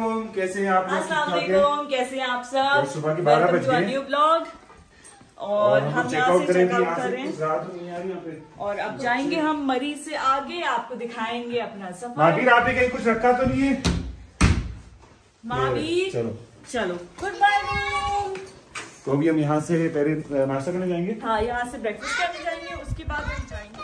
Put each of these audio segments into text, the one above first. वालेकुम, कैसे हैं आप लोग? अस्सलाम वालेकुम, कैसे हैं आप सब? सुबह के 12 बज गए ब्लॉग और हम चेकआउट करें और अब जाएंगे हम मरीज से आगे, आपको दिखाएंगे अपना सफर। आपने कहीं कुछ रखा तो नहीं है? माबीर चलो गुड बाय। तो अभी हम यहाँ से पहले नाश्ता करने जाएंगे। हाँ, यहाँ से ब्रेकफास्ट करने जाएंगे, उसके बाद हम जाएंगे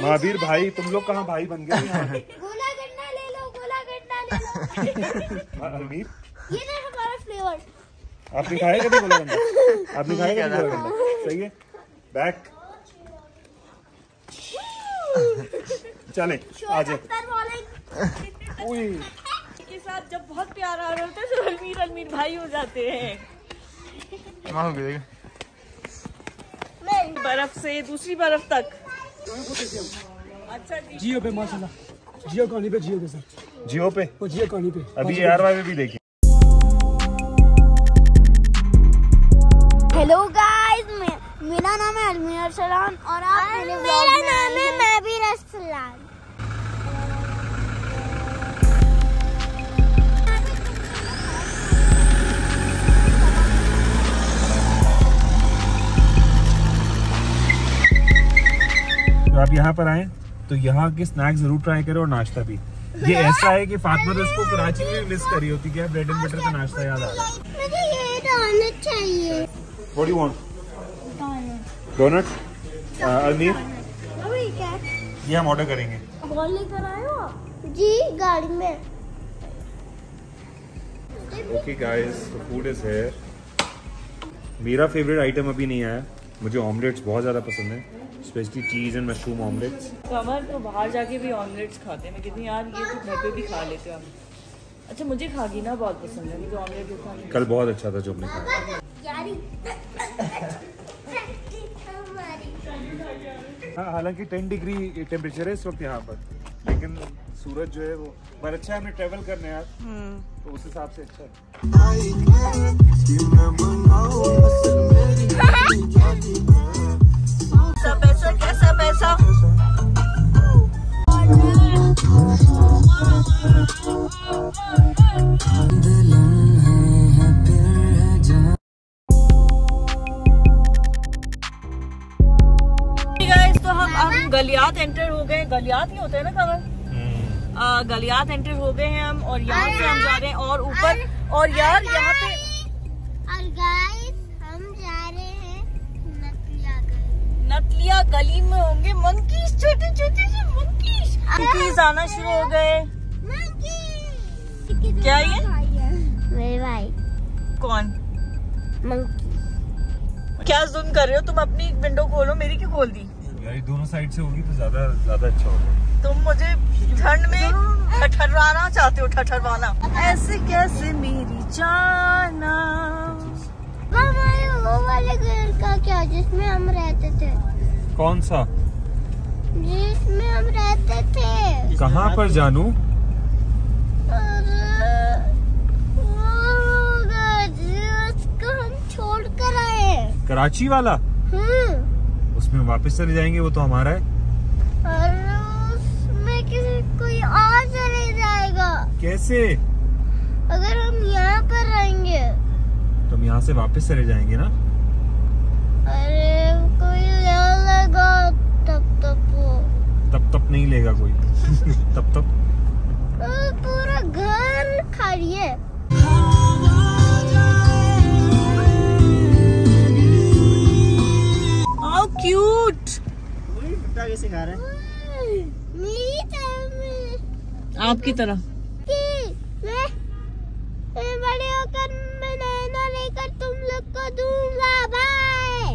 महावीर भाई। तुम लोग कहाँ भाई बन गए? गोला गन्ना ले लो, गोला गन्ना ले लो। ये ना हमारा फ्लेवर। आपने खाया कभी गोला गन्ना? आपने खाया क्या गोला गन्ना? सही है। बैक चले आ जाए के साथ। जब बहुत प्यार आ रहे होते तो अलमीर भाई हो जाते हैं। बर्फ से दूसरी बर्फ तक। अच्छा जियो पे माशाल्लाह, जियो कॉलोनी पे, जियो के साथ, जियो पे, वो जियो कॉलोनी पे। अभी यार वाले भी देखिए। हेलो गाइस, मेरा नाम है अलमीर अरसलान और आप मेरे मेरा नाम है माबीर अरसलान। आप यहाँ पर आए तो यहाँ के स्नैक्स जरूर ट्राई करें और नाश्ता भी। ये ऐसा है कि फातिमा ने इसको कराची में मिस करी होती है। ब्रेड एंड बटर का नाश्ता याद आ रहा है। मुझे ये डोनट चाहिए। What do you want? Donut. अमीर ये हम ऑर्डर करेंगे। बॉल लेकर आए हो जी गाड़ी में? Okay guys, the food is here. मेरा फेवरेट आइटम अभी नहीं आया। मुझे ऑमलेट्स बहुत ज़्यादा पसंद है, especially cheese and mushroom omelettes. कमर तो बाहर जाके भी ऑमलेट्स खाते हैं। मैं कितनी यार ये तो घर पे भी खा लेते हैं। अच्छा मुझे खागी ना बहुत पसंद है, मुझे ऑमलेट कल बहुत अच्छा था जो हमने खाया। हालांकि 10 डिग्री टेम्परेचर है इस वक्त यहाँ पर, लेकिन सूरज जो है वो पर अच्छा है। हमें ट्रेवल करना है यार, तो उस हिसाब से अच्छा है। कैसा पैसा तो हम गलियात एंटर हो गए। गलियात नहीं होता है ना कवर? गलियात एंटर हो गए हैं हम और यहाँ से हम जा रहे हैं और ऊपर। और यार यहाँ पे और गाइस हम जा रहे हैं नतलिया गली। नतलिया गली में होंगे मंकीज, छोटे छोटे से मंकीज। मंकीज आना शुरू हो गए। क्या ये मेरे भाई? कौन मंकी? क्या ज़ूम कर रहे हो तुम? अपनी विंडो खोलो। मेरी क्यों खोल दी? यार दोनों साइड से होगी तो ज्यादा अच्छा होगा। तुम मुझे ठंड में ठठरवाना चाहते हो? ठठरवाना ऐसे कैसे मेरी जाना। हमारे वो वाले घर का क्या जिसमें हम रहते थे? कौन सा जिसमें हम रहते थे? कहाँ पर जानू? उसको हम छोड़ कर आए। कराची वाला? उसमें वापस चले जाएंगे, वो तो हमारा है। और कोई और चले जाएगा कैसे? अगर हम यहाँ पर रहेंगे तो हम यहाँ से वापस चले जाएंगे ना। अरे कोई ले लेगा तब तक नहीं लेगा कोई। तब पूरा घर खाली है। How cute! कैसे खा रहे हैं? आपकी तरह मैं बड़े होकर बनाना लेकर तुम लोग को दूंगा। बाय।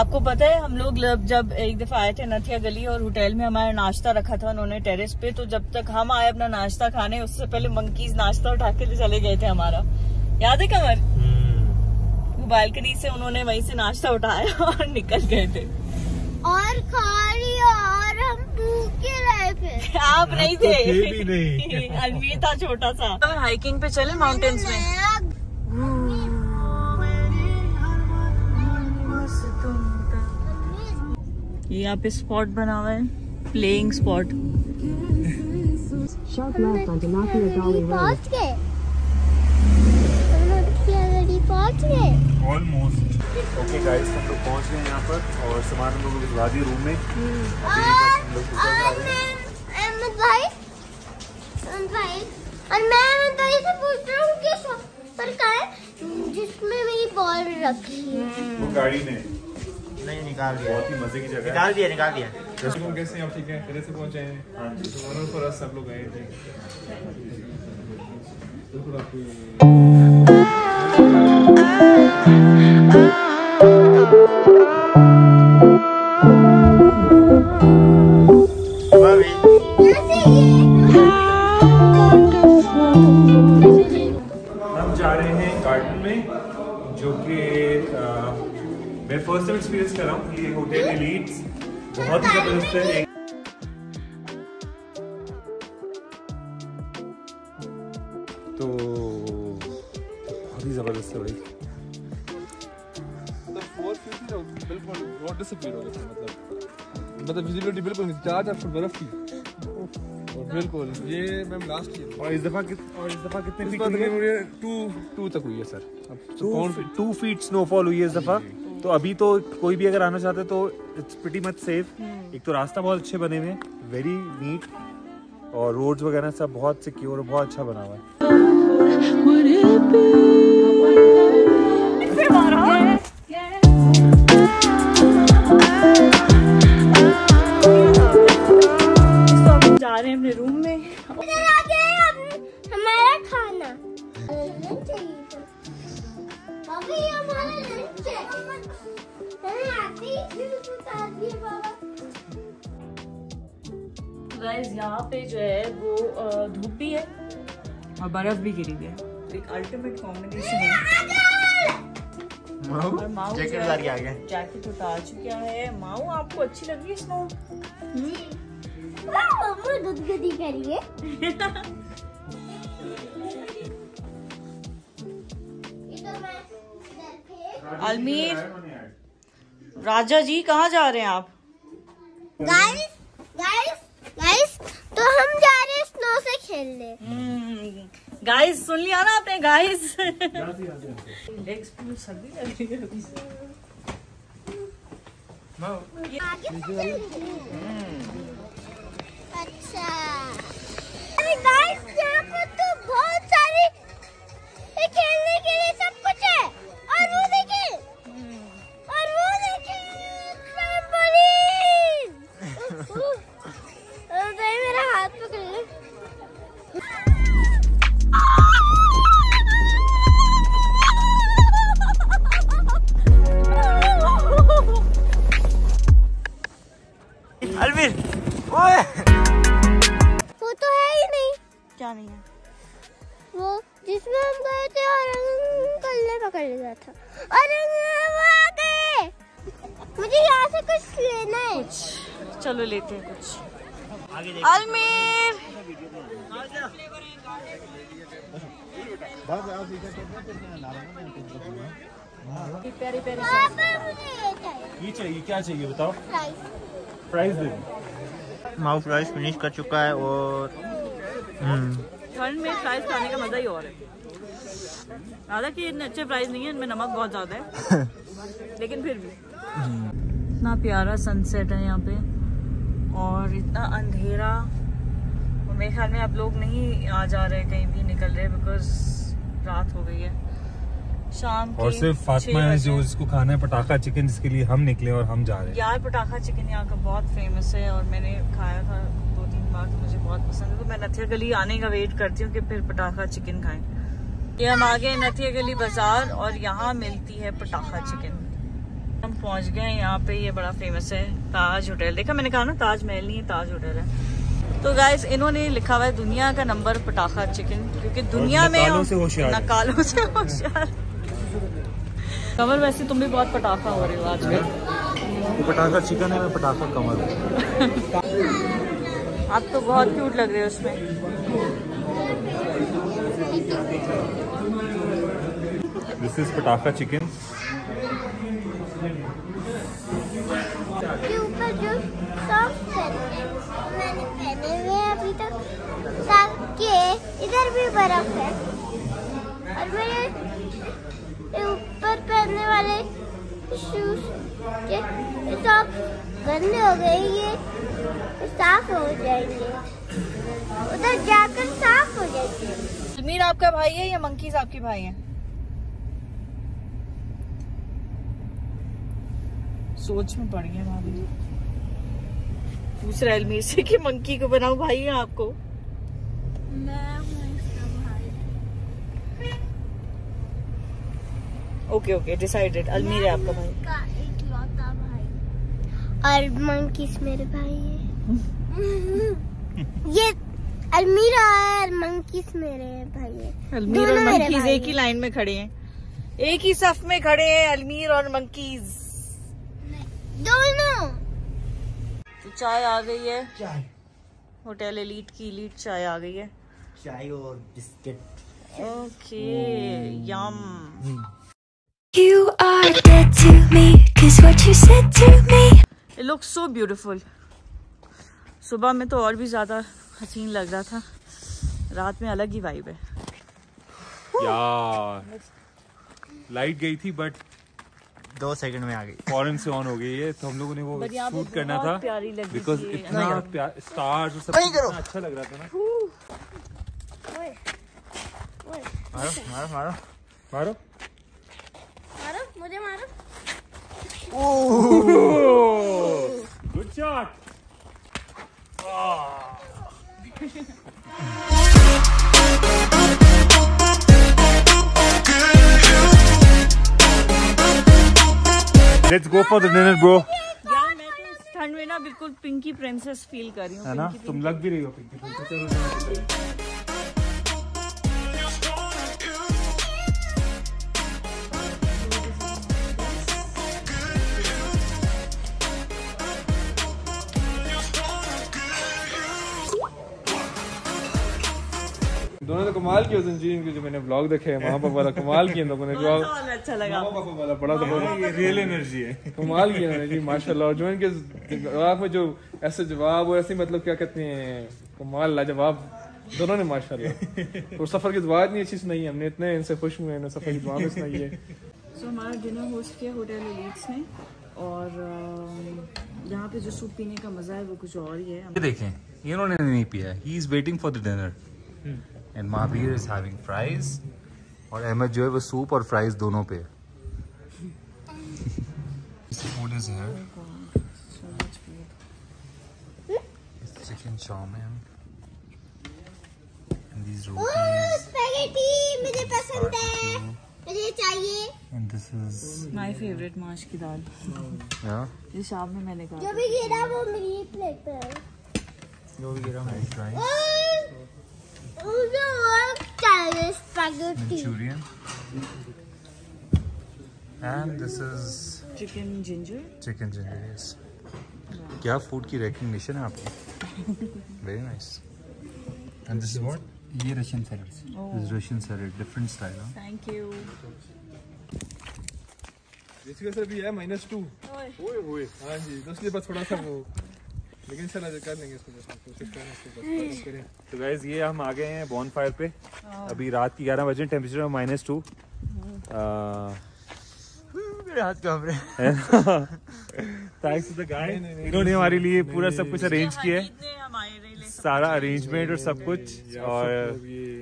आपको पता है हम लोग जब एक दफा आए थे नथिया गली और होटल में हमारा नाश्ता रखा था उन्होंने टेरेस पे, तो जब तक हम आए अपना नाश्ता खाने उससे पहले मंकीज नाश्ता उठा के चले गए थे हमारा। याद है कमर? वो बालकनी से उन्होंने वहीं से नाश्ता उठाया और निकल गए थे। और खा रही और हम भूखे रहे थे। आप नहीं थे? भी नहीं। अलमीर था छोटा सा। तो हाइकिंग पे चले माउंटेन्स में। ये यहाँ पे स्पॉट बना हुआ है, playing spot. Sharp left onto Nakia Dolly Road. Almost. Okay guys, हम लोग पहुंच गए यहाँ पर और सामान हम लोग ला दिए रूम में। और मैं से पूछ रहा हूँ कि पर जिसमें मेरी बॉल रखी है वो गाड़ी में नहीं निकाल दिया। बहुत ही मजे की जगह निकाल दिया। कैसे आप ठीक हैं? से पहुंचे हैं सब लोग आए हम जा रहे हैं गार्डन में जो कि मैं फर्स्ट टाइम एक्सपीरियंस कर रहा हूँ। ये होटल एलीट्स बहुत ही जबरदस्त है। तो बहुत ही जबरदस्त है भाई। मतलब विजिबिलिटी बिल्कुल चार्ज आपको बर्फ की बिल्कुल। ये मैम लास्ट ईयर और इस दफा कितने मुझे 2 तक हुई है सर। अब 2 फीट स्नोफॉल हुई है इस दफा। तो अभी तो कोई भी अगर आना चाहते है तो इट्स प्रीटी मच सेफ। एक तो रास्ता बहुत अच्छे बने हुए हैं, वेरी नीट, और रोड्स वगैरह सब बहुत सिक्योर, बहुत अच्छा बना हुआ है। जा रहे हैं अपने रूम में। इधर आ गए हमारा खाना। अभी हमारा लंच है। गाइस यहाँ पे जो है वो धूप भी है और बर्फ भी गिरी है। एक अल्टीमेट कॉम्बिनेशन है। माऊ जैकेट उतार चुका है। माऊ आपको अच्छी लग रही है स्नो? मम्मा गदगदी करिए। अलमीर राजा जी कहाँ जा रहे हैं आप? गाइस तो हम जा रहे हैं स्नो से खेलने। गाइस सुन लिया ना आपने? गाइस लेग्स पूरी सर्दी लग रही है अभी से। अच्छा गाइस यहाँ पर तो बहुत सारे खेलने के लिए सब कुछ है। और वो देखिए, ट्रैम्पोलिन। मेरा हाथ पकड़ ले। अलवीर ओए नहीं है वो जिसमें हम गए थे और कल्ले पकड़ लिया था और वो आ गए। मुझे यहाँ से कुछ लेना है। चलो लेते हैं कुछ। अलमीर ये चाहिए, क्या चाहिए बताओ? प्राइस दे। माउ प्राइस फिनिश कर चुका है और ठंड में फ्राइज खाने का मजा ही और है। हालांकि इतने अच्छे फ्राइज नहीं है, इनमें नमक बहुत ज्यादा है लेकिन फिर भी। इतना प्यारा सनसेट है यहाँ पे और इतना अंधेरा। और मेरे ख्याल में आप लोग नहीं आ जा रहे, कहीं भी निकल रहे, बिकॉज रात हो गई है शाम की। और सिर्फ फातिमा है जो इसको खाना है पटाखा चिकन, जिसके लिए हम निकले और हम जा रहे हैं। यार पटाखा चिकन यहाँ का बहुत फेमस है और मैंने खाया था 2-3 बार, तो मुझे बहुत पसंद है। तो मैं नथिया गली आने का वेट करती हूँ कि फिर पटाखा चिकन खाएं। ये हम आ गए नथिया गली बाजार और यहाँ मिलती है पटाखा चिकन। हम पहुँच गए हैं यहाँ पे। ये बड़ा फेमस है ताज होटल। देखा मैंने कहा ना ताजमहल नहीं है, ताज होटल है। तो गाइस इन्होंने लिखा हुआ है दुनिया का नंबर पटाखा चिकन, क्योंकि दुनिया में नकालों से होशियार। कमर वैसे तुम भी बहुत पटाखा हो रहे हो आजकल। पटाखा चिकन है, मैं पटाखा कमर। आप तो बहुत क्यूट लग रहे हो उसमें। दिस इज पटाखा चिकन। ऊपर जो सॉक्स पहने मैंने पहने हुए अभी तक इधर भी बर्फ है। और मेरे ऊपर पहनने वाले शूज के सॉक्स गंदे हो गए, ये साफ हो जाएंगे, उधर जाकर साफ हो जाएंगे। जमीर आपका भाई है या मंकीज आपके भाई हैं? सोच में पड़ गया भाभी, पूछ रहा है अलमीर से कि मंकी को बनाऊं भाई है आपको? मैं हूं इसका भाई। ओके ओके डिसाइडेड, अलमीर है आपका भाई का इकलौता भाई और मंकी मेरे भाई है। ये अलमीर और मंकी मेरे भाई है। अलमीर और मंकीज एक ही लाइन में खड़े हैं, एक ही सफ में खड़े हैं अलमीर और मंकीज दोनों। तो चाय आ गई है, चाय होटल एलीट की एलीट चाय आ गई है, चाय और biscuit. Okay yum. You are dead to me, 'cause what you said to me. It looks so beautiful. सुबह में तो और भी ज्यादा हसीन लग रहा था, रात में अलग ही वाइब है यार। लाइट गई थी बट 2 सेकंड में आ गई, फॉरन से ऑन हो गई है। तो हम लोगों ने वो शूट करना था बिकॉज इतना स्टार्स और सब इतना अच्छा लग रहा था ना। ओए ओए मारो मारो मारो मारो मारो मुझे मारो। Oh good shot. Let's go for the dinner, bro. यार मैं तो इस ठंड में ना बिल्कुल पिंकी प्रिंसेस फील कर रही हूँ, है ना? तुम लग भी रही हो पिंकी प्रिंसेस। दोनों तो कमाल की जिंदगी के जो मैंने ब्लॉग देखे हैं, मामा पापा वाला कमाल की, इन लोगों ने जो अच्छा लगा मामा पापा वाला बड़ा जबरदस्त रियल एनर्जी है, कमाल की एनर्जी माशाल्लाह। और जो इनके जवाब में जो ऐसे जवाब और ऐसे मतलब क्या कहते हैं कमाल लाजवाब दोनों ने माशाल्लाह। और सफर की दुआ इतनी अच्छी सुनाई हमने, इतने इनसे खुश हुए हैं, सफर की दुआ में सुनाई है। सो हमारा डिनर होस्ट किया होटल एलीट्स ने, और यहाँ पे जो सूप पीने का मजा है वो कुछ और ही है। देखें इन्होंने नहीं पिया, he is waiting for the dinner and Mahavir is having fries, और अहमद जो है वो सूप और फ्राइज दोनों पे। Food is here, chicken chowmein and these rotis, spaghetti मुझे पसंद है, मुझे चाहिए, and this is my favourite माश की दाल। या ये शाम में मैंने कहा जो भी गिरा वो मेरी प्लेट पे है, जो भी गिरा मैं try. Manchurian and this is chicken ginger. Chicken ginger yes. क्या food की recognition है आपकी? Very nice. And this is what? ये Russian salad. Oh. This is Russian salad, different style. Huh? Thank you. इसके साथ भी है -2. ओए ओए हाँ जी, तो इसलिए बस थोड़ा सा वो लेकिन चला कर लेंगे इसको, कोशिश करें। तो गाइस ये हम आ गए हैं बॉनफायर पे, अभी रात की 11 बजे, टेम्परेचर -2। मेरे हाथ कांप रहे हैं। थैंक्स टू द गाय, इन्होंने हमारे लिए पूरा सब कुछ अरेंज किया है, सारा अरेंजमेंट और सब कुछ, और ये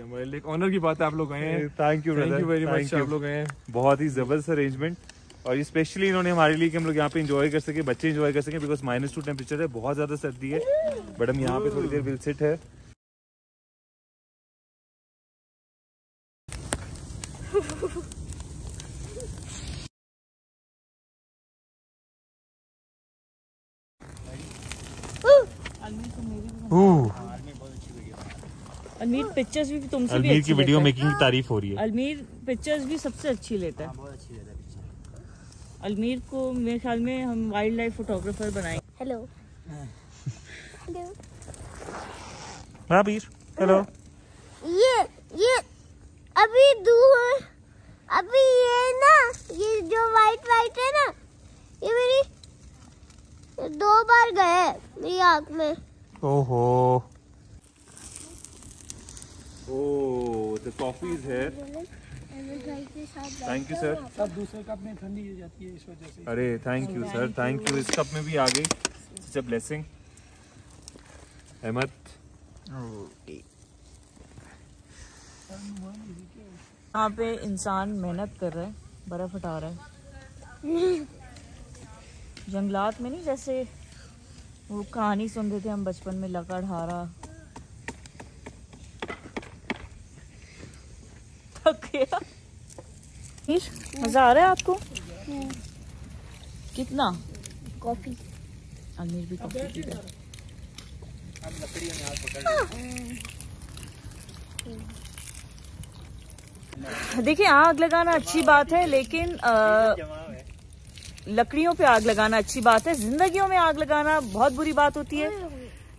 हमारे लिए ऑनर की बात है आप लोग आए हैं। थैंक यू वेरी मच, आप लोग आए हैं, बहुत ही जबरदस्त अरेंजमेंट। और स्पेशली इन्होंने हमारे लिए कि हम लोग यहाँ पे एंजॉय कर सके, बच्चे एंजॉय कर सके, बिकॉज -2 टेम्परेचर है, बहुत ज्यादा सर्दी है, बट हम यहाँ पे थोड़ी देर विल सिट है। अलमीर पिक्चर्स भी तुमसे भी अलमीर की वीडियो मेकिंग की तारीफ हो रही है, अलमीर पिक्चर्स भी सबसे अच्छी लेता है। अलमीर को मेरे ख्याल में हम वाइल्ड लाइफ फोटोग्राफर बनाएंगे। Hello Mahavir, hello. ये अभी दूर, अभी ये ना ये जो वाइट है ना, ये मेरी 2 बार गए मेरी आँख में। ओहो Oh, the coffee is here. Thank you sir. सब दूसरे कप में ठंडी हो जाती है इस वजह से। अरे thank you sir, thank you. इस कप में भी आ गई। Such a blessing. अहमद। यहाँ पे इंसान मेहनत कर रहा है, बर्फ हटा रहा है। जंगलात में नहीं, जैसे वो कहानी सुनते थे हम बचपन में, लकड़हारा। मजा आ रहा है आपको? कितना कॉफी? आमिर भी कॉफी पी रहा है। अब लकड़ी में हाथ पकड़। देखिए आग लगाना अच्छी बात है, लेकिन लकड़ियों पे आग लगाना अच्छी बात है, जिंदगियों में आग लगाना बहुत बुरी बात होती है।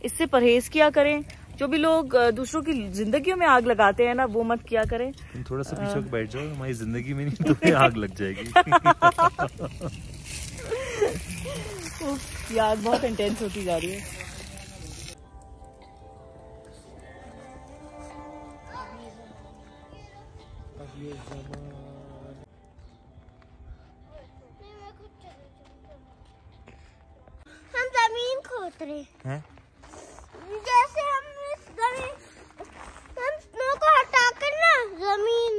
इससे परहेज किया करें। जो भी लोग दूसरों की जिंदगियों में आग लगाते हैं ना, वो मत किया करें। तुम थोड़ा सा पीछे बैठ जाओ, हमारी जिंदगी में नहीं तो आग लग जाएगी। आग बहुत इंटेंस होती जा रही है। हम जमीन खोद रहे हैं, जैसे हम स्नो को हटाकर ना जमीन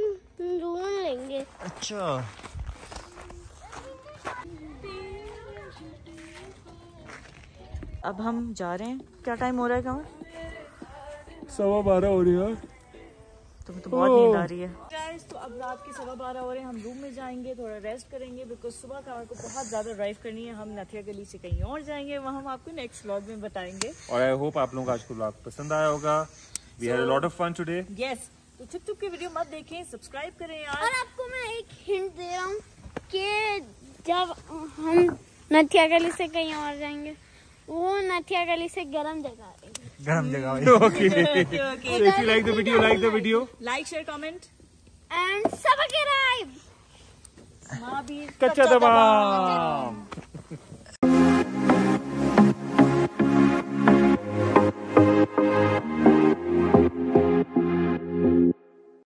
ढूंढ लेंगे। अच्छा, अब हम जा रहे हैं। क्या टाइम हो रहा है? कहाँ 12:15 हो रही है। तुम्हें तो बहुत नींद आ रही है गाइस। तो अब रात के 12:15 हो रहे हैं। हम रूम में जाएंगे, थोड़ा रेस्ट करेंगे, बिकॉज सुबह का हमको बहुत ज्यादा ड्राइव करनी है। हम नथिया गली से कहीं और जाएंगे, वहाँ हम आपको नेक्स्ट व्लॉग में बताएंगे। और आई होप आप लोगों को आज का व्लॉग पसंद आया होगा। We had a lot of fun today. Yes, तो चुपचुप की वीडियो मत देखें, सब्सक्राइब करें यार। और आपको मैं एक हिंट दे रहा हूँ कि जब हम नथिया गली से कहीं और जाएंगे, वो नथिया गली से गरम जगह है। गरम जगह। Okay, so if you like the video like, share, comment and subscribe. कच्चा दबा।